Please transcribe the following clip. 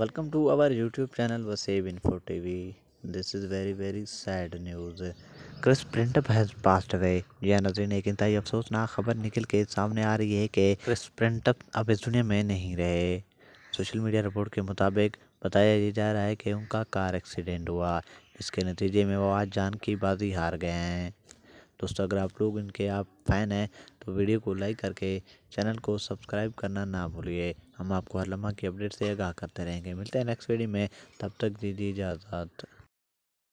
Welcome to our YouTube channel वसे info TV. This is very sad news. Chris Printup has passed away. यह नजरिन एक इंतहाई अफसोसनाक खबर निकल के सामने आ रही है कि क्रिस प्रिंटअप अब इस दुनिया में नहीं रहे। सोशल मीडिया रिपोर्ट के मुताबिक बताया जा रहा है कि उनका कार एक्सीडेंट हुआ, जिसके नतीजे में वो आज जान की बाजी हार गए हैं। दोस्तों, अगर आप लोग इनके आप फ़ैन हैं तो वीडियो को लाइक करके चैनल को सब्सक्राइब करना ना भूलिए। हम आपको हर लम्हा की अपडेट से आगाह करते रहेंगे। मिलते हैं नेक्स्ट वीडियो में, तब तक दीजिए इजाज़त।